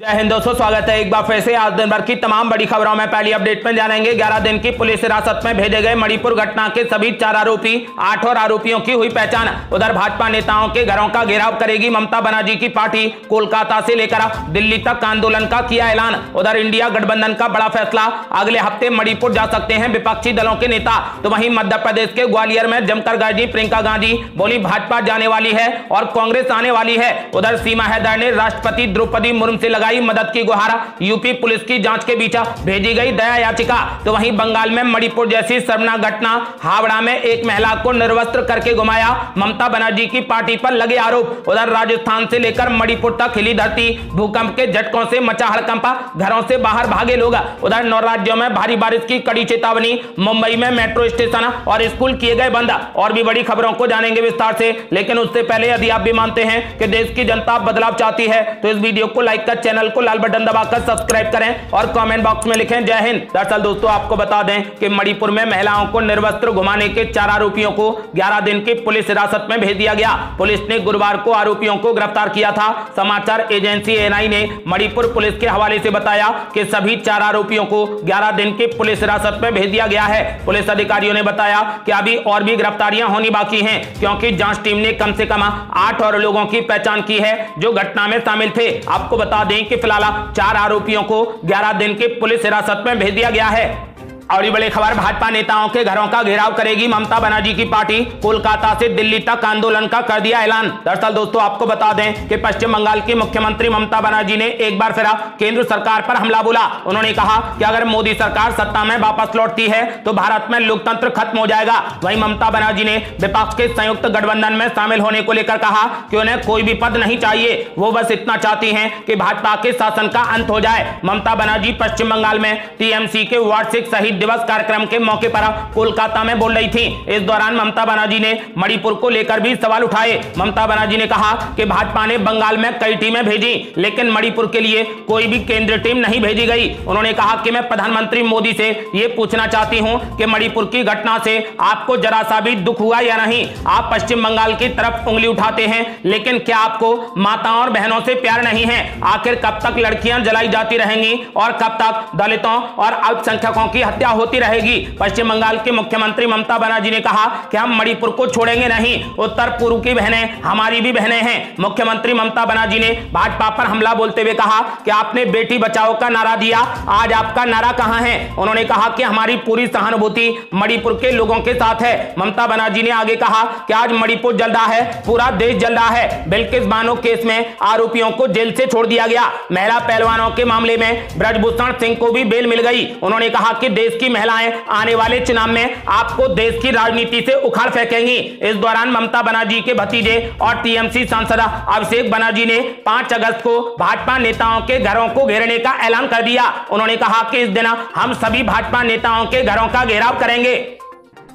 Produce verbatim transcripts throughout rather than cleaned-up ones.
जय हिंद दोस्तों, स्वागत है एक बार फिर से आज दिन भर की तमाम बड़ी खबरों में। पहली अपडेट में जानेंगे ग्यारह दिन की पुलिस हिरासत में भेजे गए मणिपुर घटना के सभी चार आरोपी, आठ और आरोपियों की हुई पहचान। उधर भाजपा नेताओं के घरों का घेराव करेगी ममता बनर्जी की पार्टी, कोलकाता से लेकर दिल्ली तक आंदोलन का किया ऐलान। उधर इंडिया गठबंधन का बड़ा फैसला, अगले हफ्ते मणिपुर जा सकते हैं विपक्षी दलों के नेता। तो वहीं मध्य प्रदेश के ग्वालियर में जमकर गर्जी प्रियंका गांधी, बोली भाजपा जाने वाली है और कांग्रेस आने वाली है। उधर सीमा हैदर ने राष्ट्रपति द्रौपदी मुर्मू से मदद की गुहार, यूपी पुलिस की जांच के बीच भेजी गई दया याचिका। तो वहीं बंगाल में मणिपुर जैसी शर्मनाक घटना, हावड़ा में एक महिला को निर्वस्त्र करके घुमाया, ममता बनर्जी की पार्टी पर लगे आरोप। उधर राजस्थान से लेकर मणिपुर तक हिली धरती, भूकंप के झटकों से मचा हड़कंप, घरों से बाहर भागे लोग। उधर नौ राज्यों में भारी बारिश की कड़ी चेतावनी, मुंबई में मेट्रो स्टेशन और स्कूल किए गए बंद। और भी बड़ी खबरों को जानेंगे विस्तार से, लेकिन उससे पहले यदि आप भी मानते हैं कि देश की जनता बदलाव चाहती है तो इस वीडियो को लाइक कर चैनल को लाल बटन दबाकर सब्सक्राइब करें और कमेंट बॉक्स में लिखें जय हिंद। दरअसल दोस्तों आपको बता दें कि मणिपुर में महिलाओं को निर्वस्त्र घुमाने के चार आरोपियों को ग्यारह दिन की पुलिस हिरासत में भेज दिया गया। पुलिस ने गुरुवार को आरोपियों को गिरफ्तार किया था। समाचार एजेंसी एएनआई ने मणिपुर पुलिस के हवाले से बताया कि सभी चार आरोपियों को ग्यारह दिन की पुलिस हिरासत में भेज दिया गया है। पुलिस अधिकारियों ने बताया कि अभी और भी गिरफ्तारियां होनी बाकी है, क्योंकि जांच टीम ने कम से कम आठ और लोगों की पहचान की है जो घटना में शामिल थे। आपको बता दें कि फिलहाल चार आरोपियों को ग्यारह दिन की पुलिस हिरासत में भेज दिया गया है। और ये बड़ी खबर, भाजपा नेताओं के घरों का घेराव करेगी ममता बनर्जी की पार्टी, कोलकाता से दिल्ली तक आंदोलन का कर दिया ऐलान। दरअसल दोस्तों आपको बता दें कि पश्चिम बंगाल की मुख्यमंत्री ममता बनर्जी ने एक बार फिर केंद्र सरकार पर हमला बोला। उन्होंने कहा कि अगर मोदी सरकार सत्ता में वापस लौटती है तो भारत में लोकतंत्र खत्म हो जाएगा। वहीं ममता बनर्जी ने विपक्ष के संयुक्त गठबंधन में शामिल होने को लेकर कहा कि उन्हें कोई भी पद नहीं चाहिए, वो बस इतना चाहती है कि भाजपा के शासन का अंत हो जाए। ममता बनर्जी पश्चिम बंगाल में टीएमसी के वार्षिक शहीद दिवस कार्यक्रम के मौके पर कोलकाता में बोल रही थी। इस दौरान ममता बनर्जी ने मणिपुर को लेकर भी सवाल उठाए। ममता बनर्जी ने कहा कि भाजपा ने बंगाल में कई टीमें भेजी, लेकिन मणिपुर के लिए कोई भी केंद्रीय टीम नहीं भेजी गई। उन्होंने कहा कि मैं प्रधानमंत्री मोदी से ये पूछना चाहती हूं कि मणिपुर की घटना से आपको जरा सा भी दुख हुआ या नहीं? आप पश्चिम बंगाल की तरफ उंगली उठाते हैं, लेकिन क्या आपको माताओं और बहनों से प्यार नहीं है? आखिर कब तक लड़कियां जलाई जाती रहेंगी और कब तक दलितों और अल्पसंख्यकों की हत्या होती रहेगी? पश्चिम बंगाल के मुख्यमंत्री ममता बनर्जी ने कहा कि हम मणिपुर को छोड़ेंगे नहीं, उत्तर पूर्व की बहनें हमारी भी बहनें हैं। मुख्यमंत्री ममता बनर्जी ने भाजपा पर हमला बोलते हुए कहा कि आपने बेटी बचाओ का नारा दिया, आज आपका नारा कहां है? उन्होंने कहा कि हमारी पूरी सहानुभूति मणिपुर के लोगों के साथ है। ममता बनर्जी ने आगे कहा कि आज मणिपुर जल रहा है, पूरा देश जल रहा है। बिल्किस बानो केस में आरोपियों को जेल से छोड़ दिया गया। महिला पहलवानों के मामले में ब्रजभूषण सिंह को भी बेल मिल गई। उन्होंने कहा कि देश की महिलाएं आने वाले चुनाव में आपको देश की राजनीति से उखाड़ फेंकेंगी। इस दौरान ममता बनर्जी के भतीजे और टीएमसी सांसद अभिषेक बनर्जी ने पाँच अगस्त को भाजपा नेताओं के घरों को घेरने का ऐलान कर दिया। उन्होंने कहा कि इस दिन हम सभी भाजपा नेताओं के घरों का घेराव करेंगे।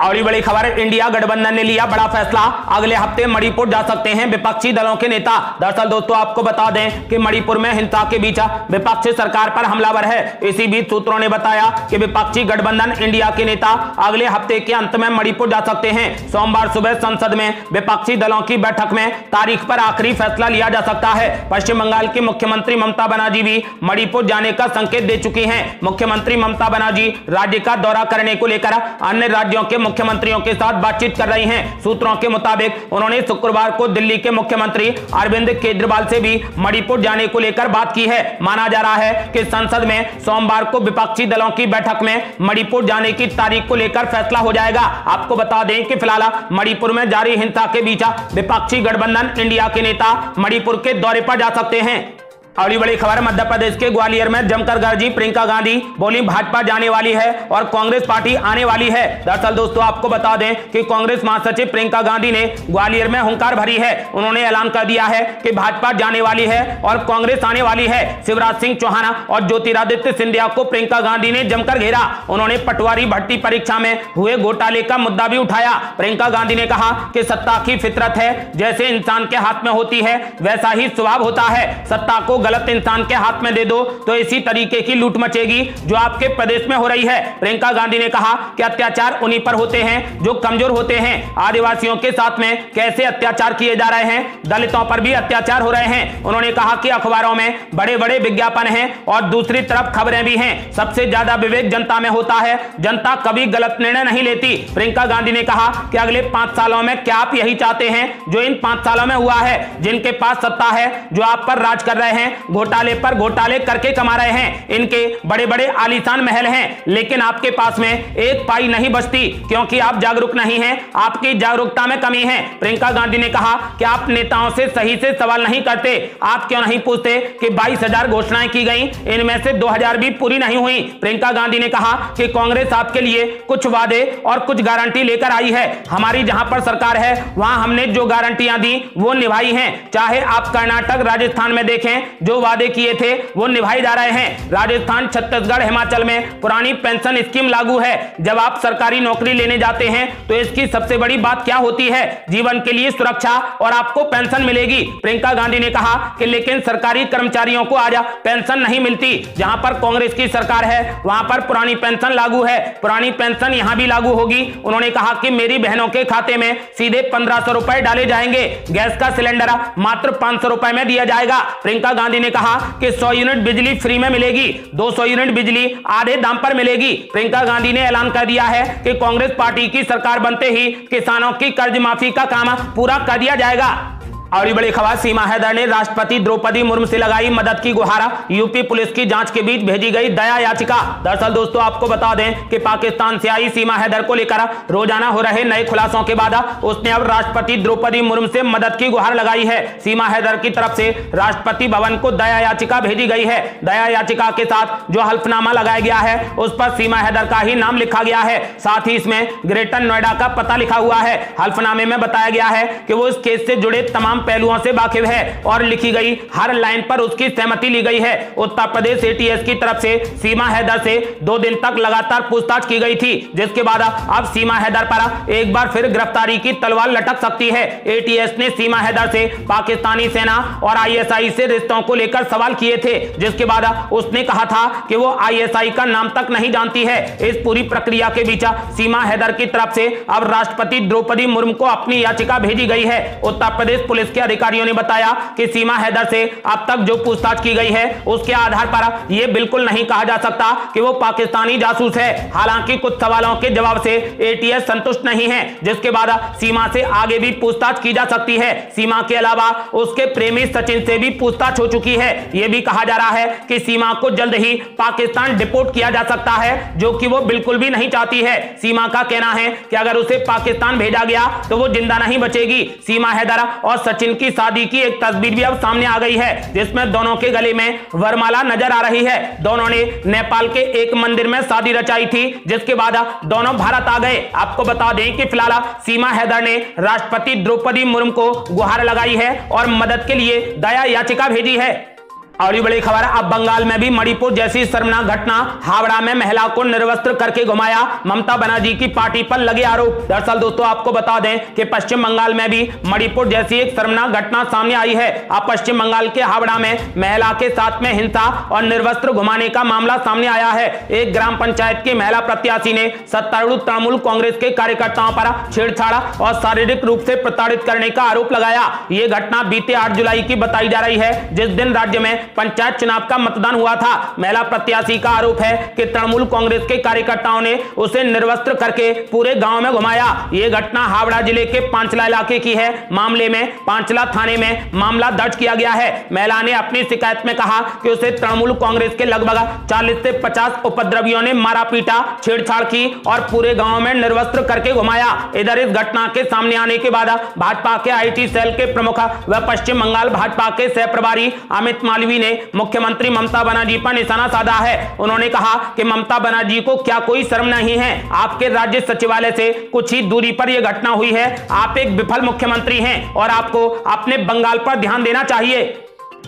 और ये बड़ी खबर, इंडिया गठबंधन ने लिया बड़ा फैसला, अगले हफ्ते मणिपुर जा सकते हैं विपक्षी दलों के नेता। दरअसल दोस्तों आपको बता दें कि मणिपुर में हिंसा के बीच विपक्षी सरकार पर हमलावर है। इसी बीच सूत्रों ने बताया कि विपक्षी गठबंधन इंडिया के नेता अगले हफ्ते के अंत में मणिपुर जा सकते हैं। सोमवार सुबह संसद में विपक्षी दलों की बैठक में तारीख पर आखिरी फैसला लिया जा सकता है। पश्चिम बंगाल की मुख्यमंत्री ममता बनर्जी भी मणिपुर जाने का संकेत दे चुकी है। मुख्यमंत्री ममता बनर्जी राज्य का दौरा करने को लेकर अन्य राज्यों के मुख्यमंत्रियों के साथ बातचीत कर रही हैं। सूत्रों के मुताबिक उन्होंने शुक्रवार को दिल्ली के मुख्यमंत्री अरविंद केजरीवाल से भी मणिपुर जाने को लेकर बात की है। माना जा रहा है कि संसद में सोमवार को विपक्षी दलों की बैठक में मणिपुर जाने की तारीख को लेकर फैसला हो जाएगा। आपको बता दें कि फिलहाल मणिपुर में जारी हिंसा के बीच विपक्षी गठबंधन इंडिया के नेता मणिपुर के दौरे पर जा सकते हैं। और ये बड़ी खबर, मध्य प्रदेश के ग्वालियर में जमकर गर्जी प्रियंका गांधी, बोली भाजपा जाने वाली है और कांग्रेस पार्टी आने वाली है। दरअसल दोस्तों आपको बता दें कि कांग्रेस महासचिव प्रियंका गांधी ने ग्वालियर में हुंकार भरी है। उन्होंने ऐलान कर दिया है कि भाजपा जाने वाली है और कांग्रेस आने वाली है। शिवराज सिंह चौहान और ज्योतिरादित्य सिंधिया को प्रियंका गांधी ने जमकर घेरा। उन्होंने पटवारी भर्ती परीक्षा में हुए घोटाले का मुद्दा भी उठाया। प्रियंका गांधी ने कहा कि सत्ता की फितरत है, जैसे इंसान के हाथ में होती है वैसा ही स्वभाव होता है। सत्ता को गलत इंसान के हाथ में दे दो तो इसी तरीके की लूट मचेगी जो आपके प्रदेश में हो रही है। प्रियंका गांधी ने कहा कि अत्याचार उन्हीं पर होते हैं जो कमजोर होते हैं। आदिवासियों के साथ में कैसे अत्याचार किए जा रहे हैं, दलितों पर भी अत्याचार हो रहे हैं। उन्होंने कहा कि अखबारों में बड़े बड़े विज्ञापन हैं और दूसरी तरफ खबरें भी हैं। सबसे ज्यादा विवेक जनता में होता है, जनता कभी गलत निर्णय नहीं लेती। प्रियंका गांधी ने कहा कि अगले पांच सालों में क्या आप यही चाहते हैं जो इन पांच सालों में हुआ है? जिनके पास सत्ता है, जो आप पर राज कर रहे हैं, घोटाले पर घोटाले करके कमा रहे हैं, इनके बड़े बड़े आलीशान महल हैं, लेकिन आपके पास में एक पाई नहीं बचती क्योंकि आप जागरूक नहीं हैं, आपकी जागरूकता में कमी है। प्रियंका गांधी ने कहा कि आप नेताओं से सही से सवाल नहीं करते। आप क्यों नहीं पूछते कि बाईस हजार घोषणाएं की गई, इनमें से दो हजार भी पूरी नहीं हुई। प्रियंका गांधी ने कहा कि कांग्रेस आपके लिए कुछ वादे और कुछ गारंटी लेकर आई है। हमारी जहां पर सरकार है वहां हमने जो गारंटियां दी वो निभाई हैं। चाहे आप कर्नाटक राजस्थान में देखें, जो वादे किए थे वो निभाए जा रहे हैं। राजस्थान, छत्तीसगढ़, हिमाचल में पुरानी पेंशन स्कीम लागू है। जब आप सरकारी नौकरी लेने जाते हैं तो इसकी सबसे बड़ी बात क्या होती है? जीवन के लिए सुरक्षा और आपको पेंशन मिलेगी। प्रियंका गांधी ने कहा कि लेकिन सरकारी कर्मचारियों को आज पेंशन नहीं मिलती। जहां पर कांग्रेस की सरकार है वहां पर पुरानी पेंशन लागू है, पुरानी पेंशन यहां भी लागू होगी। उन्होंने कहा कि मेरी बहनों के खाते में सीधे पंद्रह सौ रुपए डाले जाएंगे, गैस का सिलेंडर मात्र पांच सौ रुपए में दिया जाएगा। प्रियंका गांधी ने कहा कि सौ यूनिट बिजली फ्री में मिलेगी, दो सौ यूनिट बिजली आधे दाम पर मिलेगी। प्रियंका गांधी ने ऐलान कर दिया है कि कांग्रेस पार्टी की सरकार बनते ही किसानों की कर्ज माफी का काम पूरा कर दिया जाएगा। और ये बड़ी खबर, सीमा हैदर ने राष्ट्रपति द्रौपदी मुर्मू से लगाई मदद की गुहारा। यूपी पुलिस की जांच के बीच भेजी गई दया याचिका। दरअसल दोस्तों आपको बता दें कि पाकिस्तान से आई सीमा हैदर को लेकर रोजाना हो रहे नए खुलासों के बाद उसने अब राष्ट्रपति द्रौपदी मुर्मू से मदद की गुहार लगाई है। सीमा हैदर की तरफ से राष्ट्रपति भवन को दया याचिका भेजी गई है। दया याचिका के साथ जो हल्फनामा लगाया गया है उस पर सीमा हैदर का ही नाम लिखा गया है, साथ ही इसमें ग्रेटर नोएडा का पता लिखा हुआ है। हल्फनामे में बताया गया है कि वो इस केस से जुड़े तमाम पहलुओं से वाकिफ है और लिखी गई हर लाइन पर उसकी सहमति ली गई है। उत्तर प्रदेश एटीएस की तरफ से सीमा हैदर से दो दिन तक लगातार पूछताछ की गई थी, जिसके बाद अब सीमा हैदर पर एक बार फिर गिरफ्तारी की तलवार लटक सकती है। एटीएस ने सीमा हैदर से पाकिस्तानी सेना और आईएसआई से रिश्तों को लेकर सवाल किए थे, जिसके बाद उसने कहा था कि वो आईएसआई का नाम तक नहीं जानती है। इस पूरी प्रक्रिया के बीच सीमा हैदर की तरफ से अब राष्ट्रपति द्रौपदी मुर्मू को अपनी याचिका भेजी गई है। उत्तर प्रदेश पुलिस के अधिकारियों ने बताया कि सीमा हैदर से अब तक जो पूछताछ की गई है उसके आधार पर यह बिल्कुल नहीं कहा जा सकता कि वो पाकिस्तानी जासूस है। हालांकि कुछ सवालों के जवाब से एटीएस संतुष्ट नहीं है, जिसके बाद सीमा से आगे भी पूछताछ की जा सकती है। सीमा के अलावा उसके प्रेमी सचिन से भी पूछताछ हो चुकी है। यह भी कहा जा रहा है कि सीमा को जल्द ही पाकिस्तान डिपोर्ट किया जा सकता है, जो कि वो बिल्कुल भी नहीं चाहती है। सीमा का कहना है कि अगर उसे पाकिस्तान भेजा गया तो वो जिंदा नहीं बचेगी। सीमा हैदर और सचिन की शादी की एक तस्वीर भी अब सामने आ गई है, जिसमें दोनों के गले में वरमाला नजर आ रही है। दोनों ने नेपाल के एक मंदिर में शादी रचाई थी, जिसके बाद दोनों भारत आ गए। आपको बता दें कि फिलहाल सीमा हैदर ने राष्ट्रपति द्रौपदी मुर्मू को गुहार लगाई है और मदद के लिए दया याचिका भेजी है। और ये बड़ी खबर, अब बंगाल में भी मणिपुर जैसी शर्मनाक घटना। हावड़ा में महिला को निर्वस्त्र करके घुमाया, ममता बनर्जी की पार्टी पर लगे आरोप। दरअसल दोस्तों आपको बता दें कि पश्चिम बंगाल में भी मणिपुर जैसी एक शर्मनाक घटना सामने आई है। अब पश्चिम बंगाल के हावड़ा में महिला के साथ में हिंसा और निर्वस्त्र घुमाने का मामला सामने आया है। एक ग्राम पंचायत की महिला प्रत्याशी ने सत्तारूढ़ तृणमूल कांग्रेस के कार्यकर्ताओं पर छेड़छाड़ और शारीरिक रूप से प्रताड़ित करने का आरोप लगाया। ये घटना बीते आठ जुलाई की बताई जा रही है, जिस दिन राज्य में पंचायत चुनाव का मतदान हुआ था। महिला प्रत्याशी का आरोप है कि तृणमूल कांग्रेस के कार्यकर्ताओं ने उसे निर्वस्त्र करके पूरे गांव में घुमाया। यह घटना हावड़ा जिले के पांचला इलाके की है। मामले में पांचला थाने में मामला दर्ज किया गया है। महिला ने अपनी शिकायत में कहा कि उसे तृणमूल कांग्रेस के लगभग चालीस से पचास उपद्रवियों ने मारा पीटा, छेड़छाड़ की और पूरे गाँव में निर्वस्त्र करके घुमाया। इधर इस घटना के सामने आने के बाद भाजपा के आईटी सेल के प्रमुख व पश्चिम बंगाल भाजपा के सह प्रभारी अमित मालवीय ने मुख्यमंत्री ममता बनर्जी पर निशाना साधा है। उन्होंने कहा कि ममता बनर्जी को क्या कोई शर्म नहीं है? आपके राज्य सचिवालय से कुछ ही दूरी पर यह घटना हुई है। आप एक विफल मुख्यमंत्री हैं और आपको अपने बंगाल पर ध्यान देना चाहिए।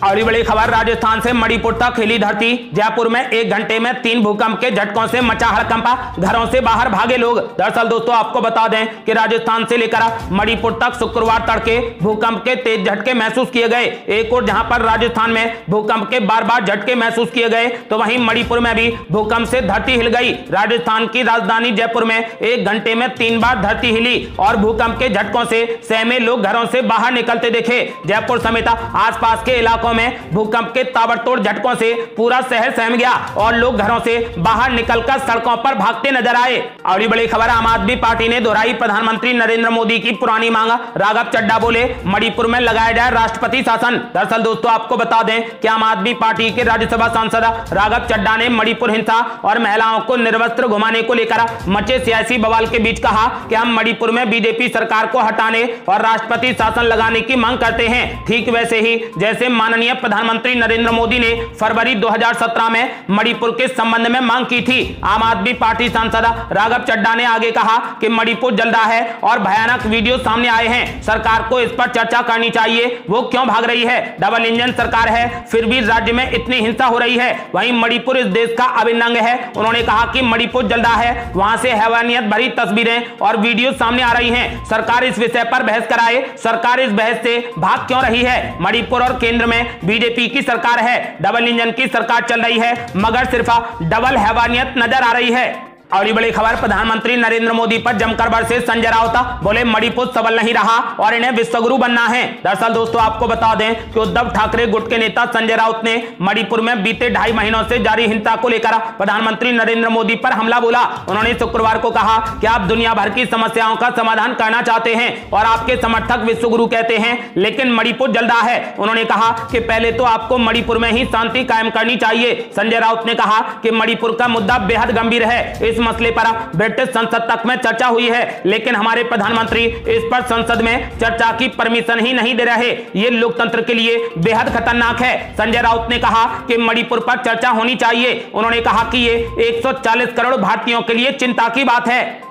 और बड़ी खबर राजस्थान से मणिपुर तक हिली धरती। जयपुर में एक घंटे में तीन भूकंप के झटकों से मचा हड़कंपा, घरों से बाहर भागे लोग। दरअसल दोस्तों आपको बता दें कि राजस्थान से लेकर मणिपुर तक शुक्रवार तड़के भूकंप के तेज झटके महसूस किए गए। एक और जहां पर राजस्थान में भूकंप के बार बार झटके महसूस किए गए तो वहीं मणिपुर में भी भूकंप से धरती हिल गई। राजस्थान की राजधानी जयपुर में एक घंटे में तीन बार धरती हिली और भूकंप के झटकों से सहमे लोग घरों से बाहर निकलते देखे। जयपुर समेत आसपास के इलाकों में भूकंप के ताबड़तोड़ झटकों से पूरा शहर सहम गया और लोग घरों से बाहर निकलकर सड़कों पर भागते नजर आए। और बड़ी खबर, आम आदमी पार्टी ने दोहराई प्रधानमंत्री नरेंद्र मोदी की पुरानी मांग। राघव चड्ढा बोले मणिपुर में लगाया जाए राष्ट्रपति शासन। दरअसल दोस्तों आपको बता दें कि आम आदमी पार्टी के राज्यसभा सांसद राघव चड्ढा ने मणिपुर हिंसा और महिलाओं को निर्वस्त्र घुमाने को लेकर मचे सियासी बवाल के बीच कहा कि हम मणिपुर में बीजेपी सरकार को हटाने और राष्ट्रपति शासन लगाने की मांग करते हैं। ठीक वैसे ही जैसे माननीय प्रधानमंत्री नरेंद्र मोदी ने फरवरी दो हज़ार सत्रह में मणिपुर के संबंध में मांग की थी। आम आदमी पार्टी सांसद राघव चड्ढा ने आगे कहा कि मणिपुर जल रहा है और भयानक वीडियो सामने आए हैं, सरकार को इस पर चर्चा करनी चाहिए, वो क्यों भाग रही है, डबल इंजन सरकार है फिर भी राज्य में इतनी हिंसा हो रही है। वहीं मणिपुर इस देश का अभिन्न है। उन्होंने कहा कि मणिपुर जल रहा है, वहां से हैवानियत भरी तस्वीरें और वीडियो सामने आ रही है, सरकार इस विषय पर बहस कराए, सरकार इस बहस से भाग क्यों रही है। मणिपुर और केंद्र में बीजेपी की सरकार है, डबल इंजन की सरकार चल रही है मगर सिर्फ डबल हैवानियत नजर आ रही है। और बड़ी खबर, प्रधानमंत्री नरेंद्र मोदी पर जमकर बरसे संजय राउत, बोले मणिपुर सबल नहीं रहा और इन्हें विश्वगुरु बनना है। दरअसल दोस्तों आपको बता दें कि उद्धव ठाकरे गुट के नेता संजय राउत ने मणिपुर में बीते ढाई महीनों से जारी हिंसा को लेकर प्रधानमंत्री नरेंद्र मोदी पर हमला बोला। उन्होंने शुक्रवार को कहा कि आप दुनिया भर की समस्याओं का समाधान करना चाहते हैं और आपके समर्थक विश्वगुरु कहते हैं, लेकिन मणिपुर जल रहा है। उन्होंने कहा कि पहले तो आपको मणिपुर में ही शांति कायम करनी चाहिए। संजय राउत ने कहा कि मणिपुर का मुद्दा बेहद गंभीर है, इस मसले पर ब्रिटिश संसद तक में चर्चा हुई है लेकिन हमारे प्रधानमंत्री इस पर संसद में चर्चा की परमिशन ही नहीं दे रहे, ये लोकतंत्र के लिए बेहद खतरनाक है। संजय राउत ने कहा कि मणिपुर पर चर्चा होनी चाहिए। उन्होंने कहा कि ये एक सौ चालीस करोड़ भारतीयों के लिए चिंता की बात है।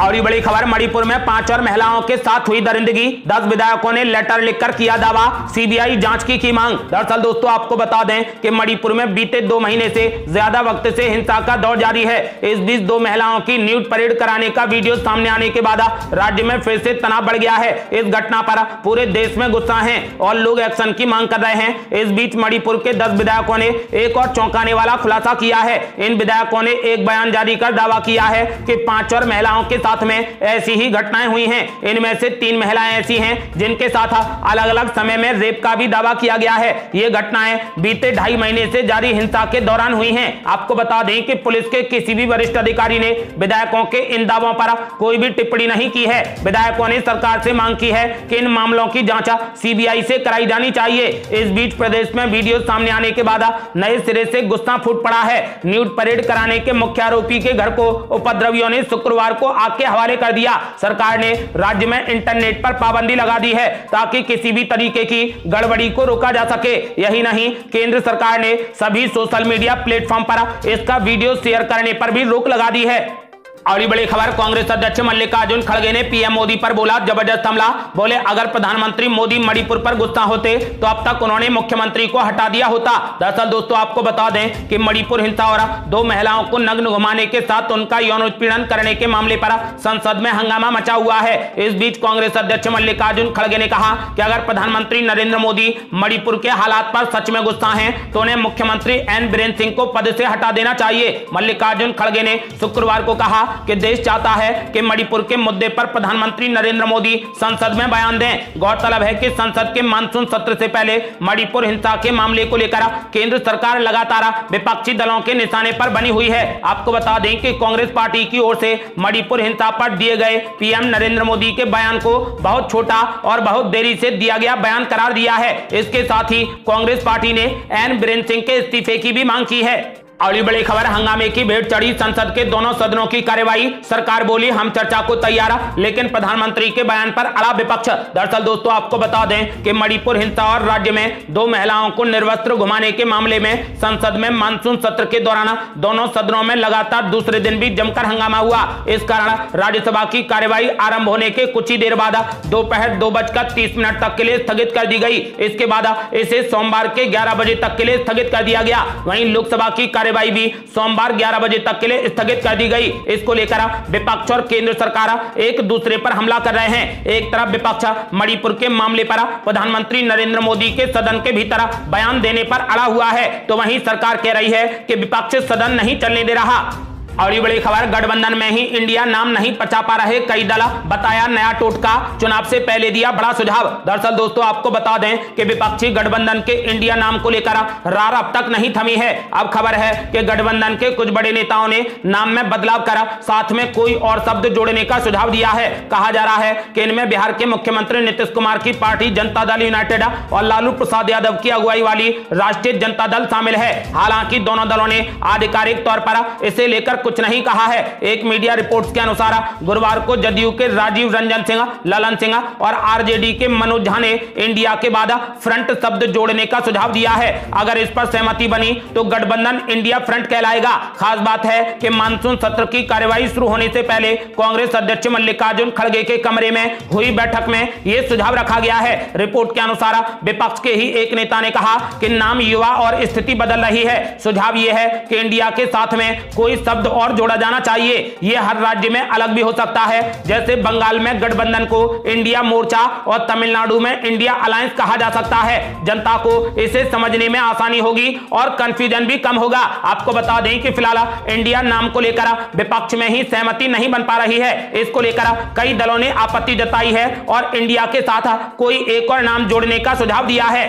और ये बड़ी खबर, मणिपुर में पांच और महिलाओं के साथ हुई दरिंदगी, दस विधायकों ने लेटर लिखकर किया दावा, सीबीआई जांच की की मांग। दरअसल दोस्तों आपको बता दें कि मणिपुर में बीते दो महीने से ज्यादा वक्त से हिंसा का दौर जारी है। इस बीच दो महिलाओं की न्यूड परेड कराने का वीडियो सामने आने के बाद राज्य में फिर से तनाव बढ़ गया है। इस घटना पर पूरे देश में गुस्सा है और लोग एक्शन की मांग कर रहे हैं। इस बीच मणिपुर के दस विधायकों ने एक और चौंकाने वाला खुलासा किया है। इन विधायकों ने एक बयान जारी कर दावा किया है कि पांच और महिलाओं के साथ में ऐसी ही घटनाएं हुई हैं। इनमें से तीन महिलाएं ऐसी हैं जिनके साथ अलग अलग समय में रेप का भी दावा किया गया है। ये घटनाएं बीते ढाई महीने से जारी हिंसा के दौरान हुई हैं। आपको बता दें कि पुलिस के किसी भी वरिष्ठ अधिकारी ने विधायकों के इन दावों पर कोई भी टिप्पणी नहीं की है। विधायकों ने सरकार से मांग की है कि इन मामलों की जांच सीबीआई से कराई जानी चाहिए। इस बीच प्रदेश में वीडियो सामने आने के बाद नए सिरे से गुस्सा फूट पड़ा है। न्यूड परेड कराने के मुख्य आरोपी के घर को उपद्रवियों ने शुक्रवार को आग के हवाले कर दिया। सरकार ने राज्य में इंटरनेट पर पाबंदी लगा दी है ताकि किसी भी तरीके की गड़बड़ी को रोका जा सके। यही नहीं, केंद्र सरकार ने सभी सोशल मीडिया प्लेटफॉर्म पर इसका वीडियो शेयर करने पर भी रोक लगा दी है। और बड़ी खबर, कांग्रेस अध्यक्ष मल्लिकार्जुन खड़गे ने पीएम मोदी पर बोला जबरदस्त हमला, बोले अगर प्रधानमंत्री मोदी मणिपुर पर गुस्सा होते तो अब तक उन्होंने मुख्यमंत्री को हटा दिया होता। दरअसल दोस्तों आपको बता दें कि मणिपुर हिंसा और दो महिलाओं को नग्न घुमाने के साथ उनका यौन उत्पीड़न करने के मामले पर संसद में हंगामा मचा हुआ है। इस बीच कांग्रेस अध्यक्ष मल्लिकार्जुन खड़गे ने कहा कि अगर प्रधानमंत्री नरेंद्र मोदी मणिपुर के हालात पर सच में गुस्सा है तो उन्हें मुख्यमंत्री एन बीरेन सिंह को पद से हटा देना चाहिए। मल्लिकार्जुन खड़गे ने शुक्रवार को कहा कि देश चाहता है कि मणिपुर के मुद्दे पर प्रधानमंत्री नरेंद्र मोदी संसद में बयान दें। गौरतलब है कि संसद के मानसून सत्र से पहले मणिपुर हिंसा के मामले को लेकर केंद्र सरकार लगातार विपक्षी दलों के निशाने पर बनी हुई है। आपको बता दें कि कांग्रेस पार्टी की ओर से मणिपुर हिंसा पर दिए गए पीएम नरेंद्र मोदी के बयान को बहुत छोटा और बहुत देरी से दिया गया बयान करार दिया है। इसके साथ ही कांग्रेस पार्टी ने एन बीरेन सिंह के इस्तीफे की भी मांग की है। अगली बड़ी खबर, हंगामे की भेंट चढ़ी संसद के दोनों सदनों की कार्यवाही। सरकार बोली हम चर्चा को तैयार, लेकिन प्रधानमंत्री के बयान पर अड़ा विपक्ष। दरअसल दोस्तों आपको बता दें कि मणिपुर हिंसा और राज्य में दो महिलाओं को निर्वस्त्र घुमाने के मामले में संसद में मानसून सत्र के दौरान दोनों सदनों में लगातार दूसरे दिन भी जमकर हंगामा हुआ। इस कारण राज्यसभा की कार्यवाही आरंभ होने के कुछ ही देर बाद दोपहर दो बजकर तीस मिनट तक के लिए स्थगित कर दी गई। इसके बाद इसे सोमवार के ग्यारह बजे तक के लिए स्थगित कर दिया गया। वहीं लोकसभा की कार्यवाही भी सोमवार ग्यारह बजे तक के लिए स्थगित कर दी गई। इसको लेकर विपक्ष और केंद्र सरकार एक दूसरे पर हमला कर रहे हैं। एक तरफ विपक्ष मणिपुर के मामले पर प्रधानमंत्री नरेंद्र मोदी के सदन के भीतर बयान देने पर अड़ा हुआ है, तो वहीं सरकार कह रही है कि विपक्ष सदन नहीं चलने दे रहा। और ये बड़ी खबर, गठबंधन में ही इंडिया नाम नहीं पचा पा रहे कई दल, बताया नया टोटका, चुनाव से पहले दिया बड़ा सुझाव। दरअसल दोस्तों आपको बता दें कि विपक्षी गठबंधन के इंडिया नाम को लेकर रार अब तक नहीं थमी है। अब खबर है कि गठबंधन के कुछ बड़े नेताओं ने नाम में बदलाव कर साथ में कोई और शब्द जोड़ने का सुझाव दिया है। कहा जा रहा है कि इनमें बिहार के मुख्यमंत्री नीतीश कुमार की पार्टी जनता दल यूनाइटेड और लालू प्रसाद यादव की अगुवाई वाली राष्ट्रीय जनता दल शामिल है। हालांकि दोनों दलों ने आधिकारिक तौर पर इसे लेकर कुछ नहीं कहा है। एक मीडिया रिपोर्ट्स के अनुसार गुरुवार को जदयू के राजीव रंजन सिंह, ललन सिंह और आरजेडी के मनोज झा ने इंडिया के बाद फ्रंट शब्द जोड़ने का सुझाव दिया है। अगर इस पर सहमति बनी तो गठबंधन इंडिया फ्रंट कहलाएगा। खास बात है कि मानसून सत्र की कार्यवाही शुरू होने से पहले कांग्रेस अध्यक्ष मल्लिकार्जुन खड़गे के कमरे में हुई बैठक में यह सुझाव रखा गया है। रिपोर्ट के अनुसार विपक्ष के ही एक नेता ने कहा कि नाम युवा और स्थिति बदल रही है, सुझाव यह है कि इंडिया के साथ में कोई शब्द और जोड़ा जाना चाहिए। यह हर राज्य में अलग भी हो सकता है, जैसे बंगाल में गठबंधन को इंडिया मोर्चा और तमिलनाडु में इंडिया अलायंस कहा जा सकता है। जनता को इसे समझने में आसानी होगी और कंफ्यूजन भी कम होगा। आपको बता दें कि फिलहाल इंडिया नाम को लेकर विपक्ष में ही सहमति नहीं बन पा रही है। इसको लेकर कई दलों ने आपत्ति जताई है और इंडिया के साथ कोई एक और नाम जोड़ने का सुझाव दिया है।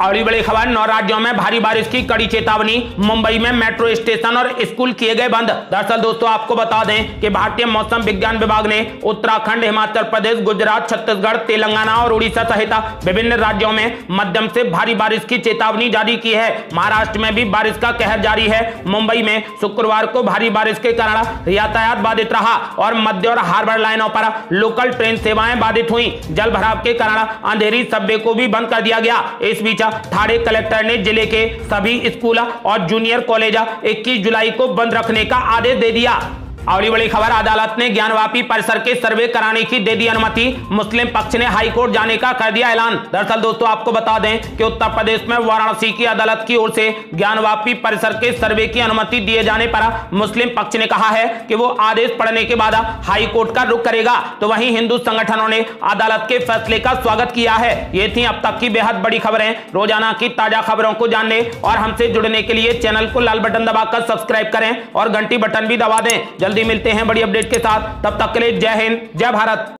अगली बड़ी खबर, नौ राज्यों में भारी बारिश की कड़ी चेतावनी, मुंबई में मेट्रो स्टेशन और स्कूल किए गए बंद। दरअसल दोस्तों आपको बता दें कि भारतीय मौसम विज्ञान विभाग ने उत्तराखंड, हिमाचल प्रदेश, गुजरात, छत्तीसगढ़, तेलंगाना और उड़ीसा सहित विभिन्न राज्यों में मध्यम से भारी बारिश की चेतावनी जारी की है। महाराष्ट्र में भी बारिश का कहर जारी है। मुंबई में शुक्रवार को भारी बारिश के कारण यातायात बाधित रहा और मध्य और हार्बर लाइनों पर लोकल ट्रेन सेवाएं बाधित हुई। जल भराव के कारण अंधेरी सब्वे को भी बंद कर दिया गया। इस बीच थाने कलेक्टर ने जिले के सभी स्कूल और जूनियर कॉलेज इक्कीस जुलाई को बंद रखने का आदेश दे दिया। और बड़ी खबर, अदालत ने ज्ञानवापी परिसर के सर्वे कराने की दे दी अनुमति, मुस्लिम पक्ष ने हाईकोर्ट जाने का कर दिया ऐलान। दरअसल दोस्तों आपको बता दें कि उत्तर प्रदेश में वाराणसी की अदालत की ओर से ज्ञानवापी परिसर के सर्वे की अनुमति दिए जाने पर मुस्लिम पक्ष ने कहा है कि वो आदेश पढ़ने के बाद हाईकोर्ट का रुख करेगा, तो वहीं हिंदू संगठनों ने अदालत के फैसले का स्वागत किया है। ये थी अब तक की बेहद बड़ी खबरें। रोजाना की ताजा खबरों को जानने और हमसे जुड़ने के लिए चैनल को लाल बटन दबाकर सब्सक्राइब करें और घंटी बटन भी दबा दें। जल्दी मिलते हैं बड़ी अपडेट के साथ, तब तक के लिए जय हिंद, जय भारत।